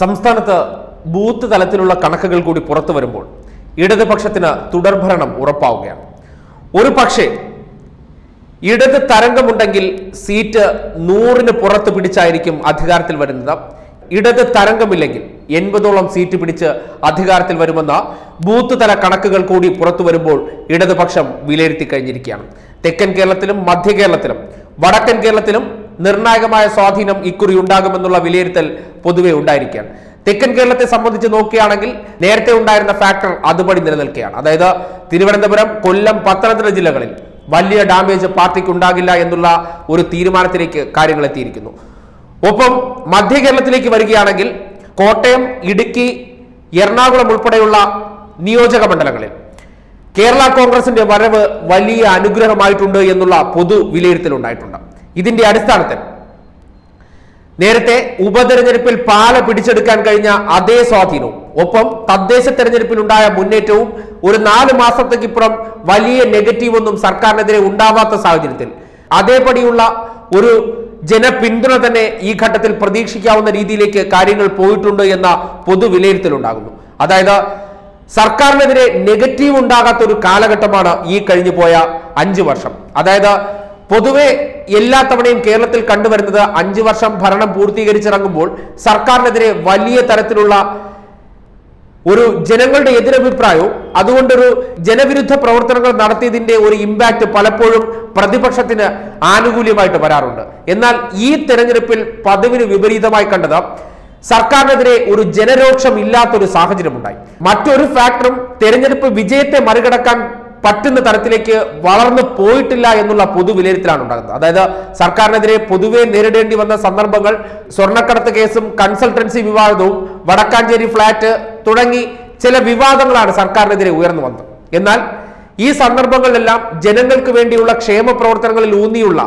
സംസ്ഥാനത്ത് ബൂത്ത് തലത്തിലുള്ള കണക്കുകൾ കൂടി പുറത്തു വരുമ്പോൾ ഇടതുപക്ഷത്തിന് തുടർഭരണം ഉറപ്പാവുകയാണ്. ഒരു പക്ഷേ ഇടത് തരംഗമുണ്ടെങ്കിൽ സീറ്റ് 100 പുറത്ത് പിടിച്ചായിരിക്കും അധികാരത്തിൽ വരുന്നത്. ഇടത് തരംഗമില്ലെങ്കിൽ 80ഓളം സീറ്റ് പിടിച്ച് അധികാരത്തിൽ വരുമെന്ന ബൂത്ത് തല കണക്കുകൾ കൂടി പുറത്തു വരുമ്പോൾ ഇടതുപക്ഷം വിലയിരുത്തി കഴിഞ്ഞിരിക്കുകയാണ്. തെക്കൻ കേരളത്തിലും മധ്യ കേരളത്തിലും വടക്കൻ കേരളത്തിലും നിർണായകമായ സ്വാധീനം ഇക്കുറി ഉണ്ടാകുമെന്നുള്ള വിലയിരുത്തൽ പൊതുവെ ഉണ്ടായിരിക്കുകയാണ്. തെക്കൻ കേരളത്തെ സംബന്ധിച്ച് നോക്കുകയാണെങ്കിൽ നേരത്തെ ഉണ്ടായിരുന്ന ഫാക്ടർ അതുപടി നിലനിൽക്കുകയാണ്. അതായത് തിരുവനന്തപുരം, കൊല്ലം, പത്തനംതിട്ട ജില്ലകളിൽ വലിയ ഡാമേജ് പാർട്ടിക്ക് ഉണ്ടാകില്ല എന്നുള്ള ഒരു തീരുമാനത്തിലേക്ക് കാര്യങ്ങൾ എത്തിയിരിക്കുന്നു. ഒപ്പം മധ്യ കേരളത്തിലേക്ക് വരികയാണെങ്കിൽ കോട്ടയം, ഇടുക്കി, എറണാകുളം ഉൾപ്പെടെയുള്ള നിയോജക മണ്ഡലങ്ങളിൽ കേരള കോൺഗ്രസിന്റെ വരവ് വലിയ അനുഗ്രഹമായിട്ടുണ്ട് എന്നുള്ള പൊതു വിലയിരുത്തലുണ്ടായിട്ടുണ്ട്. ഇതിന്റെ അടിസ്ഥാനത്തിൽ നേരത്തെ ഉപതെരഞ്ഞെടുപ്പിൽ പാല പിടിച്ചെടുക്കാൻ കഴിഞ്ഞ അതേ സ്വാധീനവും ഒപ്പം തദ്ദേശ തെരഞ്ഞെടുപ്പിൽ ഉണ്ടായ മുന്നേറ്റവും ഒരു 4 മാസത്തേക്കിപ്പുറം വലിയ നെഗറ്റീവ് ഒന്നും സർക്കാരിനെതിരെ ഉണ്ടാവാത്ത സാഹചര്യത്തിൽ അതേപടിയുള്ള ഒരു ജനപിന്തുണ തന്നെ ഈ ഘട്ടത്തിൽ പ്രതീക്ഷിക്കാവുന്ന രീതിയിലേക്ക് കാര്യങ്ങൾ പോയിട്ടുണ്ട് എന്ന പൊതു വിലയിരുത്തലുണ്ടാകുന്നു. അതായത് സർക്കാരിനെതിരെ നെഗറ്റീവ് ഉണ്ടാകാത്ത ഒരു കാലഘട്ടമാണ് ഈ കഴിഞ്ഞു പോയ 5 വർഷം. അതായത് പൊതുവെ എല്ലാ തവണയും കേരളത്തിൽ കണ്ടുവരുന്നത് 5 വർഷം ഭരണം പൂർത്തീകരിച്ചിറങ്ങുമ്പോൾ സർക്കാരിനെതിരെ വലിയ തരത്തിലുള്ള ഒരു ജനങ്ങളുടെ എതിരഭിപ്രായവും അതുകൊണ്ടൊരു ജനവിരുദ്ധ പ്രവർത്തനങ്ങൾ നടത്തിയതിന്റെ ഒരു ഇമ്പാക്ട് പലപ്പോഴും പ്രതിപക്ഷത്തിന് ആനുകൂല്യമായിട്ട് വരാറുണ്ട്. എന്നാൽ ഈ തെരഞ്ഞെടുപ്പിൽ പതിവിന് വിപരീതമായി കണ്ടത് സർക്കാരിനെതിരെ ഒരു ജനരോക്ഷം ഇല്ലാത്തൊരു സാഹചര്യമുണ്ടായി. മറ്റൊരു ഫാക്ടറും തെരഞ്ഞെടുപ്പ് വിജയത്തെ മറികടക്കാൻ പറ്റുന്ന തരത്തിലേക്ക് വളർന്നു പോയിട്ടില്ല എന്നുള്ള പൊതു വിലയിരുത്തലാണ് ഉണ്ടാകുന്നത്. അതായത് സർക്കാരിനെതിരെ പൊതുവെ നേരിടേണ്ടി വന്ന സന്ദർഭങ്ങൾ സ്വർണ്ണക്കടത്ത് കേസും കൺസൾട്ടൻസി വിവാദവും വടക്കാഞ്ചേരി ഫ്ളാറ്റ് തുടങ്ങി ചില വിവാദങ്ങളാണ് സർക്കാരിനെതിരെ ഉയർന്നു വന്നത്. എന്നാൽ ഈ സന്ദർഭങ്ങളിലെല്ലാം ജനങ്ങൾക്ക് വേണ്ടിയുള്ള ക്ഷേമ പ്രവർത്തനങ്ങളിൽ ഊന്നിയുള്ള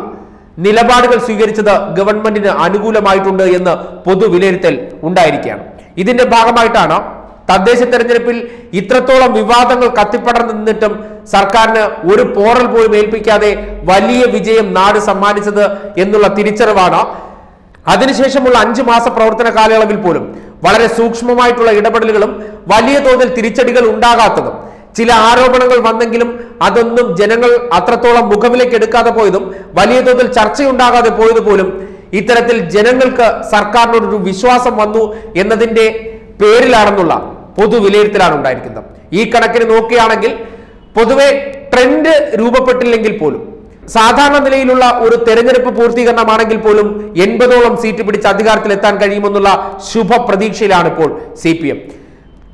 നിലപാടുകൾ സ്വീകരിച്ചത് ഗവൺമെന്റിന് അനുകൂലമായിട്ടുണ്ട് എന്ന് പൊതു വിലയിരുത്തൽ ഉണ്ടായിരിക്കുകയാണ്. ഇതിന്റെ ഭാഗമായിട്ടാണ് തദ്ദേശ തെരഞ്ഞെടുപ്പിൽ ഇത്രത്തോളം വിവാദങ്ങൾ കത്തിപ്പടർന്നു നിന്നിട്ടും സർക്കാരിന് ഒരു പോറൽ പോലും ഏൽപ്പിക്കാതെ വലിയ വിജയം നാട് സമ്മാനിച്ചത് എന്നുള്ള തിരിച്ചറിവാണ് അതിനുശേഷമുള്ള 5 മാസ പ്രവർത്തന കാലയളവിൽ പോലും വളരെ സൂക്ഷ്മമായിട്ടുള്ള ഇടപെടലുകളും വലിയ തോതിൽ തിരിച്ചടികൾ ഉണ്ടാകാത്തതും ചില ആരോപണങ്ങൾ വന്നെങ്കിലും അതൊന്നും ജനങ്ങൾ അത്രത്തോളം മുഖവിലേക്ക് എടുക്കാതെ പോയതും വലിയ തോതിൽ ചർച്ചയുണ്ടാകാതെ പോയത് പോലും ഇത്തരത്തിൽ ജനങ്ങൾക്ക് സർക്കാരിനോടൊരു വിശ്വാസം വന്നു എന്നതിൻ്റെ പേരിലാണെന്നുള്ള പൊതു വിലയിരുത്തലാണ് ഉണ്ടായിരിക്കുന്നത്. ഈ കണക്കിന് നോക്കുകയാണെങ്കിൽ പൊതുവെ ട്രെൻഡ് രൂപപ്പെട്ടില്ലെങ്കിൽ പോലും സാധാരണ നിലയിലുള്ള ഒരു തെരഞ്ഞെടുപ്പ് പൂർത്തീകരണമാണെങ്കിൽ പോലും 80ഓളം സീറ്റ് പിടിച്ച് അധികാരത്തിലെത്താൻ കഴിയുമെന്നുള്ള ശുഭ പ്രതീക്ഷയിലാണ് ഇപ്പോൾ CPM.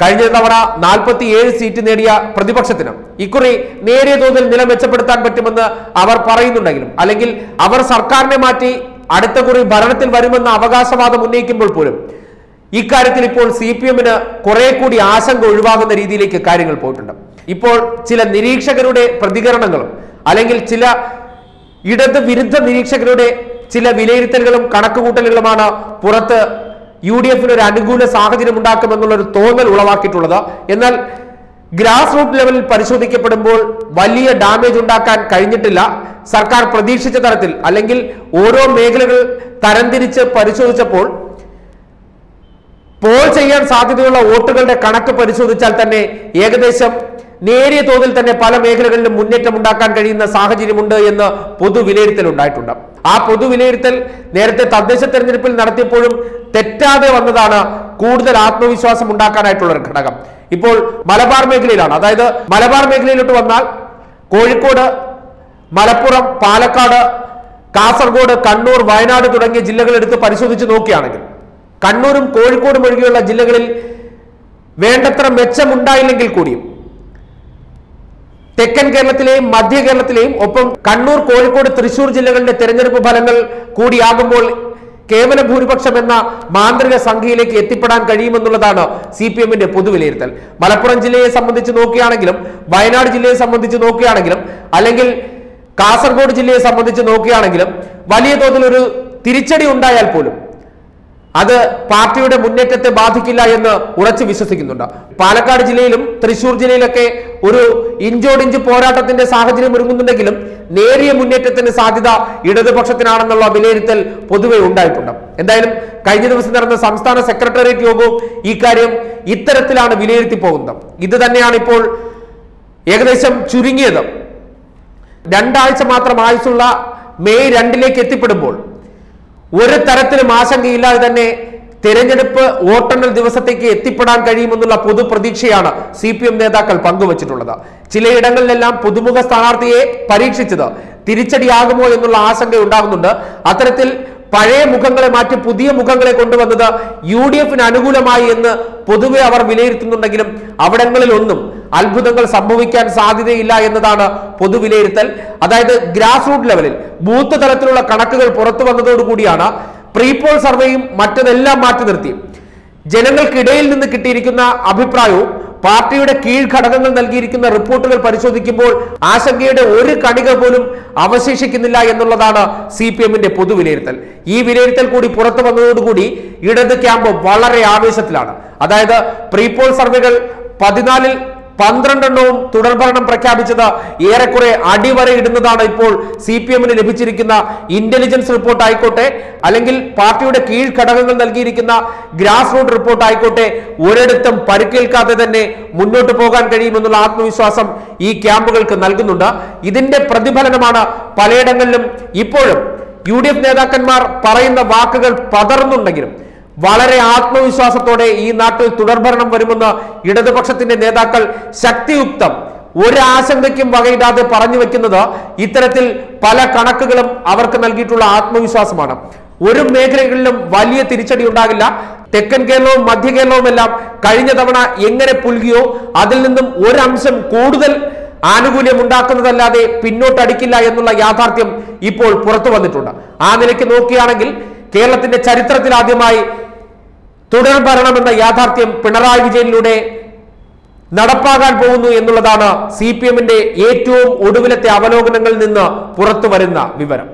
കഴിഞ്ഞ തവണ 47 സീറ്റ് നേടിയ പ്രതിപക്ഷത്തിന് ഇക്കുറി നേരിയ തോതിൽ നില മെച്ചപ്പെടുത്താൻ പറ്റുമെന്ന് അവർ പറയുന്നുണ്ടെങ്കിലും അല്ലെങ്കിൽ അവർ സർക്കാരിനെ മാറ്റി അടുത്ത കുറി ഭരണത്തിൽ വരുമെന്ന അവകാശവാദം ഉന്നയിക്കുമ്പോൾ പോലും ഇക്കാര്യത്തിൽ ഇപ്പോൾ CPMന് കുറെ കൂടി ആശങ്ക ഒഴിവാകുന്ന രീതിയിലേക്ക് കാര്യങ്ങൾ പോയിട്ടുണ്ട്. ഇപ്പോൾ ചില നിരീക്ഷകരുടെ പ്രതികരണങ്ങളും അല്ലെങ്കിൽ ചില ഇടത് വിരുദ്ധ നിരീക്ഷകരുടെ ചില വിലയിരുത്തലുകളും കണക്കുകൂട്ടലുകളുമാണ് പുറത്ത് UDFന് ഒരു അനുകൂല സാഹചര്യം ഉണ്ടാക്കുമെന്നുള്ളൊരു തോന്നൽ ഉളവാക്കിയിട്ടുള്ളത്. എന്നാൽ ഗ്രാസ് റൂട്ട് ലെവലിൽ പരിശോധിക്കപ്പെടുമ്പോൾ വലിയ ഡാമേജ് ഉണ്ടാക്കാൻ കഴിഞ്ഞിട്ടില്ല. സർക്കാർ പ്രതീക്ഷിച്ച തരത്തിൽ അല്ലെങ്കിൽ ഓരോ മേഖലകൾ തരംതിരിച്ച് പരിശോധിച്ചപ്പോൾ പോൾ ചെയ്യാൻ സാധ്യതയുള്ള വോട്ടുകളുടെ കണക്ക് പരിശോധിച്ചാൽ തന്നെ ഏകദേശം നേരിയ തോതിൽ തന്നെ പല മേഖലകളിലും മുന്നേറ്റം ഉണ്ടാക്കാൻ കഴിയുന്ന സാഹചര്യമുണ്ട് എന്ന് പൊതു വിലയിരുത്തൽ ഉണ്ടായിട്ടുണ്ട്. ആ പൊതു വിലയിരുത്തൽ നേരത്തെ തദ്ദേശ തെരഞ്ഞെടുപ്പിൽ നടത്തിയപ്പോഴും തെറ്റാതെ വന്നതാണ് കൂടുതൽ ആത്മവിശ്വാസം ഉണ്ടാക്കാനായിട്ടുള്ള ഒരു ഘടകം. ഇപ്പോൾ മലബാർ മേഖലയിലാണ്. അതായത് മലബാർ മേഖലയിലോട്ട് വന്നാൽ കോഴിക്കോട്, മലപ്പുറം, പാലക്കാട്, കാസർഗോഡ്, കണ്ണൂർ, വയനാട് തുടങ്ങിയ ജില്ലകളെടുത്ത് പരിശോധിച്ച് നോക്കുകയാണെങ്കിൽ കണ്ണൂരും കോഴിക്കോടും ഒഴികെയുള്ള ജില്ലകളിൽ വേണ്ടത്ര മെച്ചമുണ്ടായില്ലെങ്കിൽ കൂടിയും തെക്കൻ കേരളത്തിലെയും മധ്യ കേരളത്തിലെയും ഒപ്പം കണ്ണൂർ, കോഴിക്കോട്, തൃശൂർ ജില്ലകളുടെ തെരഞ്ഞെടുപ്പ് ഫലങ്ങൾ കൂടിയാകുമ്പോൾ കേവല ഭൂരിപക്ഷം എന്ന മാന്ത്രിക സംഖ്യയിലേക്ക് എത്തിപ്പെടാൻ കഴിയുമെന്നുള്ളതാണ് CPMന്റെ പൊതുവിലയിരുത്തൽ. മലപ്പുറം ജില്ലയെ സംബന്ധിച്ച് നോക്കുകയാണെങ്കിലും വയനാട് ജില്ലയെ സംബന്ധിച്ച് നോക്കുകയാണെങ്കിലും അല്ലെങ്കിൽ കാസർഗോഡ് ജില്ലയെ സംബന്ധിച്ച് നോക്കുകയാണെങ്കിലും വലിയ തോതിൽ ഒരു തിരിച്ചടി ഉണ്ടായാൽ പോലും അത് പാർട്ടിയുടെ മുന്നേറ്റത്തെ ബാധിക്കില്ല എന്ന് ഉറച്ചു വിശ്വസിക്കുന്നുണ്ട്. പാലക്കാട് ജില്ലയിലും തൃശൂർ ജില്ലയിലൊക്കെ ഒരു ഇഞ്ചോടിഞ്ച് പോരാട്ടത്തിന്റെ സാഹചര്യം ഒരുങ്ങുന്നുണ്ടെങ്കിലും നേരിയ മുന്നേറ്റത്തിന് സാധ്യത ഇടതുപക്ഷത്തിനാണെന്നുള്ള വിലയിരുത്തൽ പൊതുവെ ഉണ്ടായിട്ടുണ്ട്. എന്തായാലും കഴിഞ്ഞ ദിവസം നടന്ന സംസ്ഥാന സെക്രട്ടേറിയറ്റ് യോഗവും ഈ കാര്യം ഇത്തരത്തിലാണ് വിലയിരുത്തി പോകുന്നത്. ഇത് തന്നെയാണ് ഇപ്പോൾ ഏകദേശം ചുരുങ്ങിയത് രണ്ടാഴ്ച മാത്രം ആയുസുള്ള May 2ലേക്ക് എത്തിപ്പെടുമ്പോൾ ഒരു തരത്തിലും ആശങ്കയില്ലാതെ തന്നെ തെരഞ്ഞെടുപ്പ് വോട്ടെണ്ണൽ ദിവസത്തേക്ക് എത്തിപ്പെടാൻ കഴിയുമെന്നുള്ള പൊതുപ്രതീക്ഷയാണ് CPM നേതാക്കൾ പങ്കുവച്ചിട്ടുള്ളത്. ചിലയിടങ്ങളിലെല്ലാം പുതുമുഖ സ്ഥാനാർത്ഥിയെ പരീക്ഷിച്ചത് തിരിച്ചടിയാകുമോ എന്നുള്ള ആശങ്ക ഉണ്ടാകുന്നുണ്ട്. അത്തരത്തിൽ പഴയ മുഖങ്ങളെ മാറ്റി പുതിയ മുഖങ്ങളെ കൊണ്ടുവന്നത് UDFന് അനുകൂലമായി എന്ന് പൊതുവെ അവർ വിലയിരുത്തുന്നുണ്ടെങ്കിലും അവിടങ്ങളിലൊന്നും അത്ഭുതങ്ങൾ സംഭവിക്കാൻ സാധ്യതയില്ല എന്നതാണ് പൊതുവിലയിരുത്തൽ. അതായത് ഗ്രാസ് റൂട്ട് ലെവലിൽ ബൂത്ത് തലത്തിലുള്ള കണക്കുകൾ പുറത്തു വന്നതോടുകൂടിയാണ് പ്രീപോൾ സർവേയും മറ്റതെല്ലാം മാറ്റി നിർത്തി ജനങ്ങൾക്കിടയിൽ നിന്ന് കിട്ടിയിരിക്കുന്ന അഭിപ്രായവും പാർട്ടിയുടെ കീഴ്ഘടകങ്ങൾ നൽകിയിരിക്കുന്ന റിപ്പോർട്ടുകൾ പരിശോധിക്കുമ്പോൾ ആശങ്കയുടെ ഒരു കണിക പോലും അവശേഷിക്കുന്നില്ല എന്നുള്ളതാണ് CPMന്റെ പൊതുവിലയിരുത്തൽ. ഈ വിലയിരുത്തൽ കൂടി പുറത്തു വന്നതോടുകൂടി ഇടത് ക്യാമ്പ് വളരെ ആവേശത്തിലാണ്. അതായത് പ്രീപോൾ സർവേകൾ 14-ൽ 12 എണ്ണവും തുടർഭരണം പ്രഖ്യാപിച്ചത് ഏറെക്കുറെ അടിവരയിടുന്നതാണ് ഇപ്പോൾ CPMന് ലഭിച്ചിരിക്കുന്ന ഇന്റലിജൻസ് റിപ്പോർട്ട് ആയിക്കോട്ടെ, അല്ലെങ്കിൽ പാർട്ടിയുടെ കീഴ്ഘടകങ്ങൾ നൽകിയിരിക്കുന്ന ഗ്രാസ് റൂട്ട് റിപ്പോർട്ട് ആയിക്കോട്ടെ, ഒരിടത്തും പരിക്കേൽക്കാതെ തന്നെ മുന്നോട്ട് പോകാൻ കഴിയുമെന്നുള്ള ആത്മവിശ്വാസം ഈ ക്യാമ്പുകൾക്ക് നൽകുന്നുണ്ട്. ഇതിന്റെ പ്രതിഫലനമാണ് പലയിടങ്ങളിലും ഇപ്പോഴും UDF നേതാക്കന്മാർ പറയുന്ന വാക്കുകൾ പതറുന്നുണ്ടെങ്കിലും വളരെ ആത്മവിശ്വാസത്തോടെ ഈ നാട്ടിൽ തുടർഭരണം വരുമെന്ന് ഇടതുപക്ഷത്തിന്റെ നേതാക്കൾ ശക്തിയുക്തം ഒരാശങ്കയ്ക്കും വകയിടാതെ പറഞ്ഞു വെക്കുന്നത് ഇത്തരത്തിൽ പല കണക്കുകളും അവർക്ക് നൽകിയിട്ടുള്ള ആത്മവിശ്വാസമാണ്. ഒരു മേഖലകളിലും വലിയ തിരിച്ചടി ഉണ്ടാകില്ല. തെക്കൻ കേരളവും മധ്യ കേരളവും എല്ലാം കഴിഞ്ഞ തവണ എങ്ങനെ പുൽകിയോ അതിൽ നിന്നും ഒരംശം കൂടുതൽ ആനുകൂല്യം ഉണ്ടാക്കുന്നതല്ലാതെ പിന്നോട്ടടിക്കില്ല എന്നുള്ള യാഥാർത്ഥ്യം ഇപ്പോൾ പുറത്തു വന്നിട്ടുണ്ട്. ആ നിലയ്ക്ക് നോക്കുകയാണെങ്കിൽ കേരളത്തിന്റെ ചരിത്രത്തിൽ ആദ്യമായി തുടർ ഭരണമെന്ന യാഥാർത്ഥ്യം പിണറായി വിജയനിലൂടെ നടപ്പാക്കാൻ പോകുന്നു എന്നുള്ളതാണ് CPMന്റെ ഏറ്റവും ഒടുവിലത്തെ അവലോകനങ്ങളിൽ നിന്ന് പുറത്തു വരുന്ന വിവരം.